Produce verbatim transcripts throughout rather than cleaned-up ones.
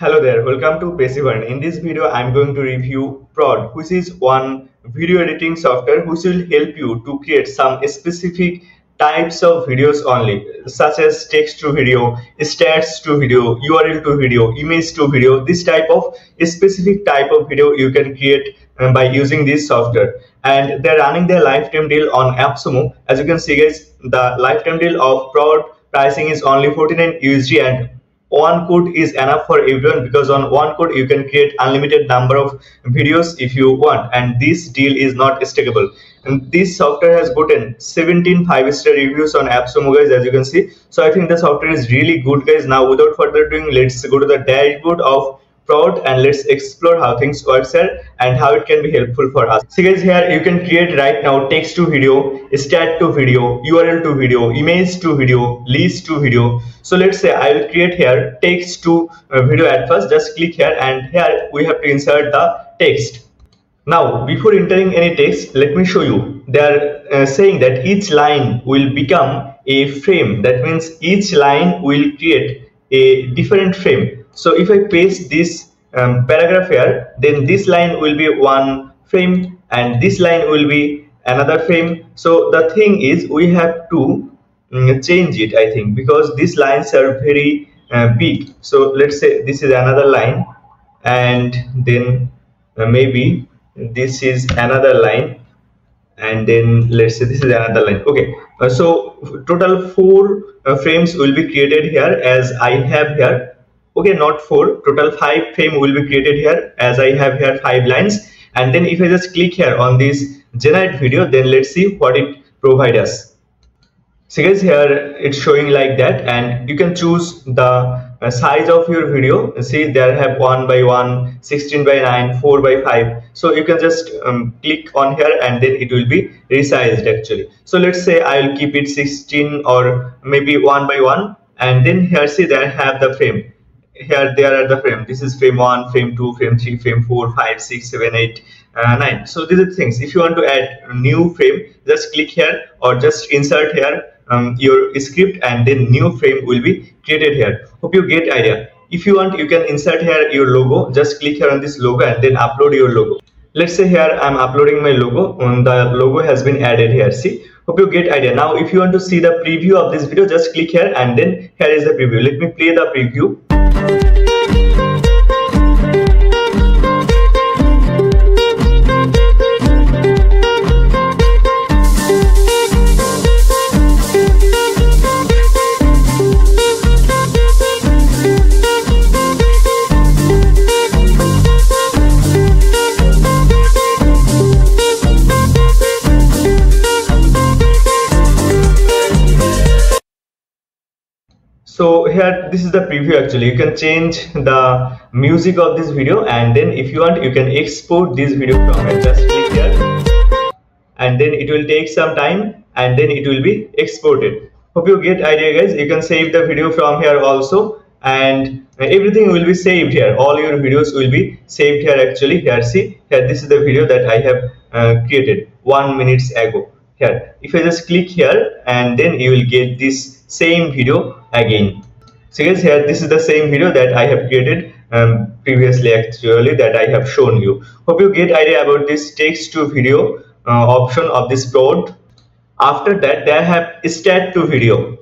Hello there, welcome to Passivern. In this video, I'm going to review Prowd, which is one video editing software which will help you to create some specific types of videos only, such as text to video, stats to video, U R L to video, image to video. This type of specific type of video you can create um, by using this software. And they're running their lifetime deal on AppSumo. As you can see, guys, the lifetime deal of Prowd pricing is only forty-nine U S D and one code is enough for everyone, because on one code you can create unlimited number of videos if you want, and this deal is not stackable. And this software has gotten seventeen five-star reviews on AppSumo, guys, as you can see. So I think the software is really good, guys. Now without further ado, let's go to the dashboard of Prowd and let's explore how things works here and how it can be helpful for us. So guys, here you can create right now text to video, stat to video, U R L to video, image to video, list to video. So let's say I will create here text to video at first. Just click here and here we have to insert the text. Now before entering any text, let me show you. They are uh, saying that each line will become a frame. That means each line will create a different frame. So if I paste this um, paragraph here, then this line will be one frame and this line will be another frame. So the thing is, we have to um, change it, I think, because these lines are very uh, big. So let's say this is another line, and then uh, maybe this is another line, and then let's say this is another line. Okay, uh, so total four uh, frames will be created here, as I have here. Okay, not four, total five frame will be created here, as I have here five lines. And then if I just click here on this generate video, then let's see what it provides us. So guys, here it's showing like that, and you can choose the size of your video. See, there have one by one, sixteen by nine, four by five. So you can just um, click on here and then it will be resized actually. So let's say I'll keep it sixteen or maybe one by one, and then here, see, there I have the frame. Here there are the frame. This is frame one, frame two, frame three, frame four, five, six, seven, eight, uh, nine. So these are things. If you want to add new frame, just click here or just insert here um, your script, and then new frame will be created here. Hope you get idea. If you want, you can insert here your logo. Just click here on this logo and then upload your logo. Let's say here I'm uploading my logo, and the logo has been added here. See, hope you get idea. Now if you want to see the preview of this video, just click here and then here is the preview. Let me play the preview. So here, this is the preview actually. You can change the music of this video, and then if you want, you can export this video from it. Just click here and then it will take some time and then it will be exported. Hope you get idea, guys. You can save the video from here also, and everything will be saved here. All your videos will be saved here actually. Here, see, here this is the video that I have uh, created one minute ago. Here, if I just click here, and then you will get this same video again. So guys, here this is the same video that I have created um, previously actually, that I have shown you. Hope you get idea about this text to video uh, option of this Prowd. After that, they have stat to video.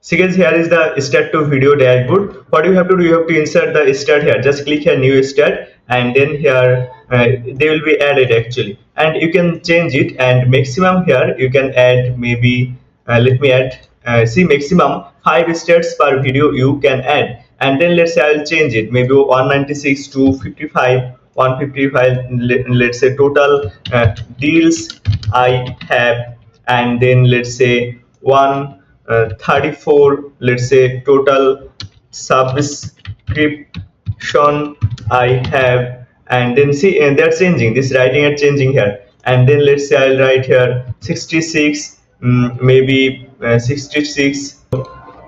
So guys, here is the stat to video dashboard. What you have to do, you have to insert the stat here. Just click here new stat, and then here uh, they will be added actually, and you can change it. And maximum here you can add maybe uh, let me add uh, see maximum five stats per video you can add. And then let's say I'll change it maybe one ninety-six to fifty-five, one fifty-five, let's say total uh, deals I have, and then let's say one thirty-four, let's say total subscription I have. And then see, and they're changing this writing and changing here. And then let's say I'll write here sixty-six, um, maybe uh, sixty-six.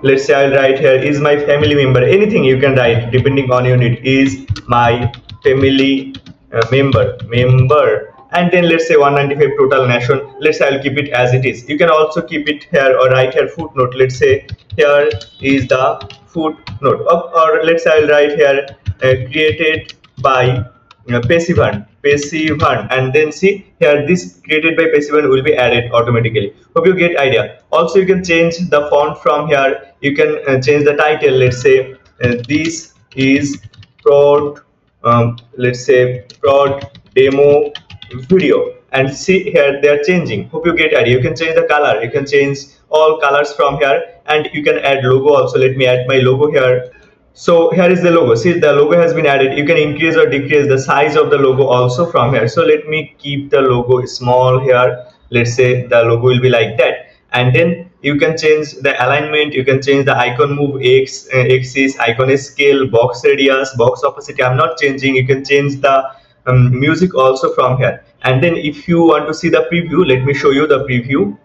Let's say I'll write here is my family member. Anything you can write depending on your need. Is my family uh, member member. And then let's say one ninety-five total nation. Let's say I'll keep it as it is. You can also keep it here or write here footnote. Let's say here is the footnote, or, or let's say I'll write here uh, created by uh, Passivern Passivern and then see here this created by Passivern will be added automatically. Hope you get idea. Also you can change the font from here. You can uh, change the title. Let's say uh, this is Prowd um, let's say Prowd demo video, and see here they are changing. Hope you get idea. You can change the color. You can change all colors from here, and you can add logo also. Let me add my logo here. So here is the logo. See, the logo has been added. You can increase or decrease the size of the logo also from here. So let me keep the logo small here. Let's say the logo will be like that, and then you can change the alignment. You can change the icon move x uh, axis, icon scale, box radius, box opacity. I'm not changing. You can change the um, music also from here. And then if you want to see the preview, let me show you the preview.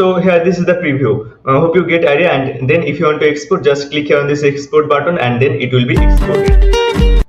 So here this is the preview. Uh, hope you get idea. And then if you want to export, just click here on this export button, and then it will be exported.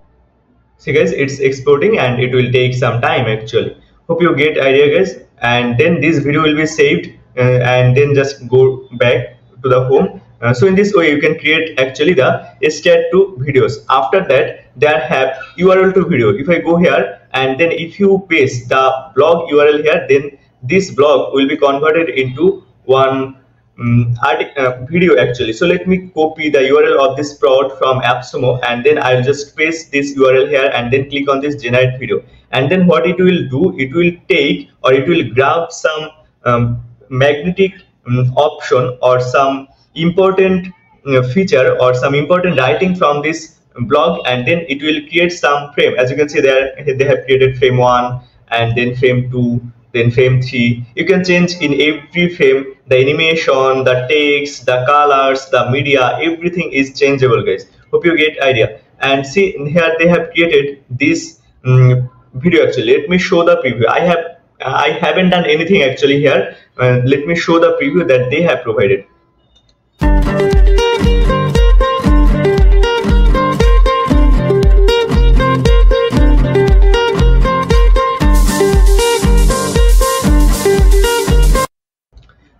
See guys, it's exporting and it will take some time actually. Hope you get idea guys. And then this video will be saved uh, and then just go back to the home. Uh, so in this way you can create actually the start to videos. After that there have U R L to video. If I go here and then if you paste the blog U R L here, then this blog will be converted into one um, uh, video actually. So let me copy the U R L of this Prowd from AppSumo, and then I'll just paste this U R L here and then click on this generate video. And then what it will do, it will take or it will grab some um, magnetic um, option or some important uh, feature or some important writing from this blog, and then it will create some frame. As you can see there, they have created frame one and then frame two, then frame three. You can change in every frame the animation, the text, the colors, the media, everything is changeable guys. Hope you get idea. And see here they have created this um, video actually. Let me show the preview. I have I haven't done anything actually here. Uh, let me show the preview that they have provided.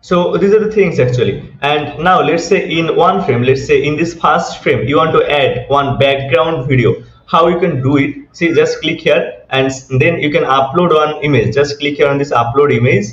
So these are the things actually. And now let's say in one frame, let's say in this first frame, you want to add one background video. How you can do it? See, just click here and then you can upload one image. Just click here on this upload image.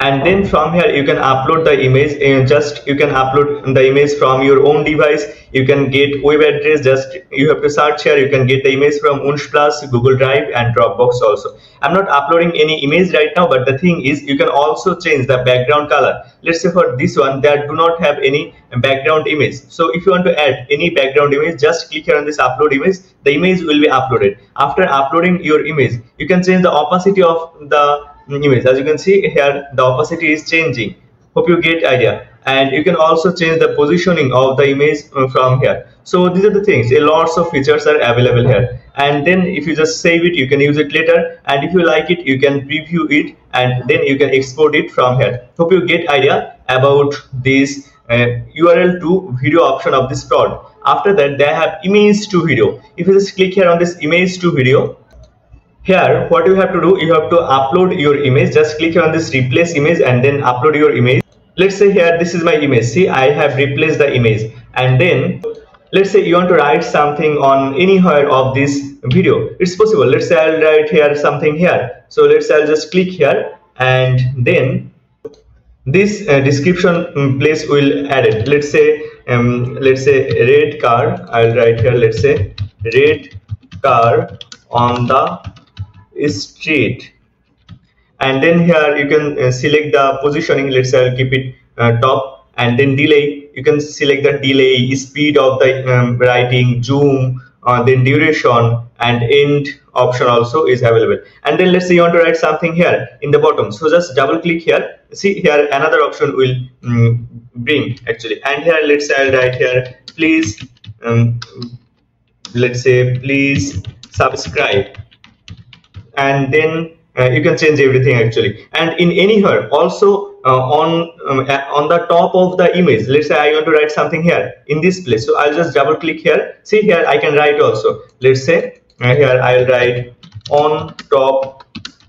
And then from here, you can upload the image. And just you can upload the image from your own device. You can get web address. Just you have to search here. You can get the image from Unsplash, Google Drive, and Dropbox also. I'm not uploading any image right now, but the thing is, you can also change the background color. Let's say for this one, that do not have any background image. So if you want to add any background image, just click here on this upload image. The image will be uploaded. After uploading your image, you can change the opacity of the image. As you can see here, the opacity is changing. Hope you get idea. And you can also change the positioning of the image from here. So these are the things. A lots of features are available here. And then if you just save it, you can use it later. And if you like it, you can preview it, and then you can export it from here. Hope you get idea about this uh, U R L to video option of this Prowd. After that, they have image to video. If you just click here on this image to video, here what you have to do, you have to upload your image. Just click on this replace image and then upload your image. Let's say here this is my image. See, I have replaced the image. And then let's say you want to write something on anywhere of this video. It's possible. Let's say I'll write here something here. So let's say I'll just click here, and then this uh, description place will add it. Let's say um, let's say red car. I'll write here, let's say red car on the street. And then here you can uh, select the positioning. Let's say I'll keep it uh, top, and then delay. You can select the delay, speed of the um, writing, zoom, uh, then duration, and end option also is available. And then let's say you want to write something here in the bottom. So just double click here. See here another option will um, bring actually. And here let's say I'll write here, please um, let's say please subscribe. And then Uh, you can change everything actually. And in Anyhow, also uh, on um, on the top of the image, let's say I want to write something here in this place. So I'll just double click here. See here, I can write also. Let's say uh, here I'll write on top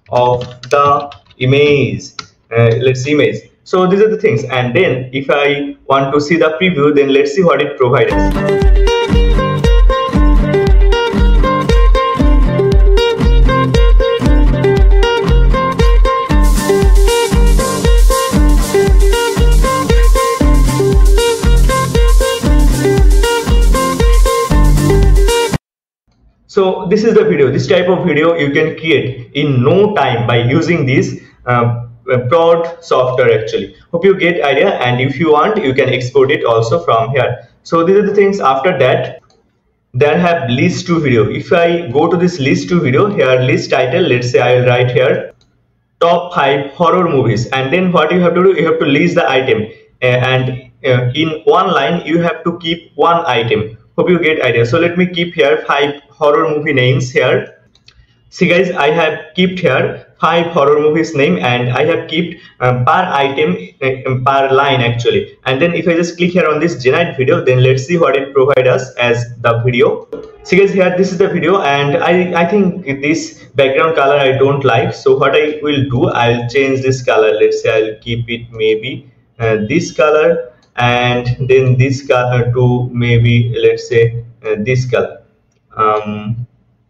of the image. Uh, let's image. So these are the things. And then if I want to see the preview, then let's see what it provides. So this is the video. This type of video you can create in no time by using this uh, Prowd software actually. Hope you get idea, and if you want you can export it also from here. So these are the things. After that, there have list to video. If I go to this list to video, here list title, let's say I will write here top five horror movies, and then what you have to do, you have to list the item uh, and uh, in one line you have to keep one item. Hope you get idea. So let me keep here five horror movie names here. See guys, I have kept here five horror movies name, and I have kept um, per item uh, per line actually. And then if I just click here on this generate video, then let's see what it provides us as the video. See guys, here this is the video, and I, I think this background color I don't like. So what I will do, I'll change this color. Let's say I'll keep it maybe uh, this color, and then this color to maybe let's say uh, this color, um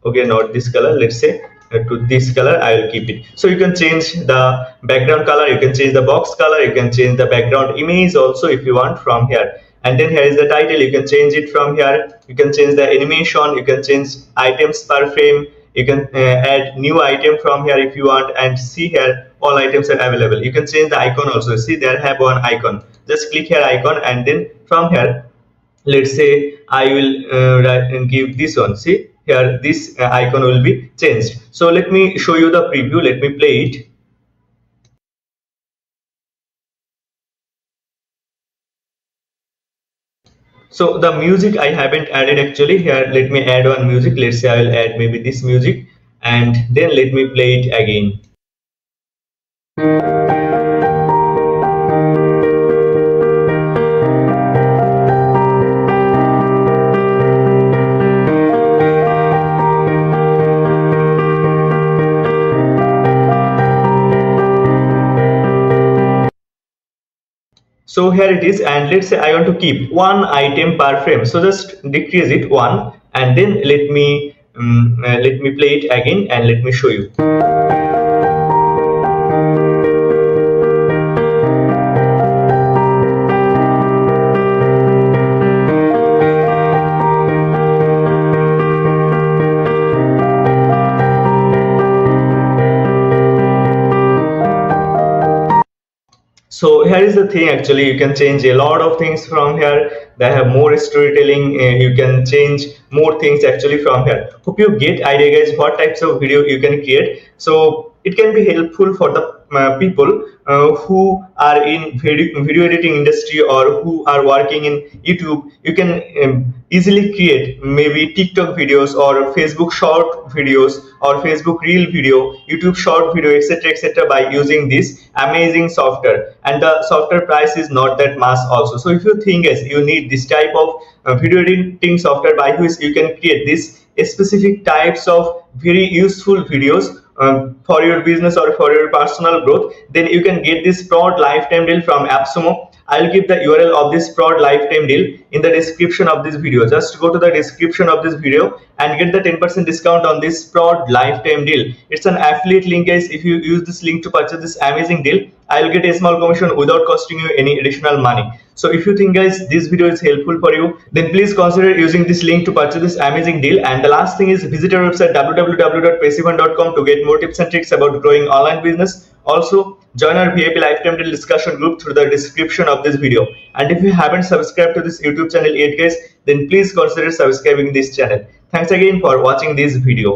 okay, not this color, let's say uh, to this color I will keep it. So you can change the background color, you can change the box color, you can change the background image also if you want from here. And then here is the title, you can change it from here, you can change the animation, you can change items per frame, you can uh, add new item from here if you want. And see here, all items are available. You can change the icon also. See, there have one icon. Just click here icon, and then from here, let's say I will uh, write and give this one. See here, this uh, icon will be changed. So let me show you the preview. Let me play it. So the music I haven't added actually. Here, let me add one music. Let's say I will add maybe this music, and then let me play it again. So here it is, and let's say I want to keep one item per frame. So just decrease it one, and then let me um, uh, let me play it again, and let me show you. So here is the thing actually, you can change a lot of things from here. They have more storytelling, uh, you can change more things actually from here. Hope you get idea guys what types of video you can create. So it can be helpful for the uh, people uh, who are in video, video editing industry, or who are working in YouTube. You can um, easily create maybe TikTok videos, or Facebook short videos, or Facebook reel video, YouTube short video, etc, etc, by using this amazing software. And the software price is not that much also. So if you think as you need this type of uh, video editing software by which you can create these specific types of very useful videos Um, for your business or for your personal growth, then you can get this Prowd lifetime deal from AppSumo. I'll give the U R L of this Prowd lifetime deal in the description of this video. Just go to the description of this video and get the ten percent discount on this Prowd lifetime deal. It's an affiliate link guys. If you use this link to purchase this amazing deal, I'll get a small commission without costing you any additional money. So if you think guys this video is helpful for you, then please consider using this link to purchase this amazing deal. And the last thing is, visit our website w w w dot passivern dot com to get more tips and tricks about growing online business. Also join our V I P lifetime deal discussion group through the description of this video. And if you haven't subscribed to this YouTube channel yet guys, then please consider subscribing this channel. Thanks again for watching this video.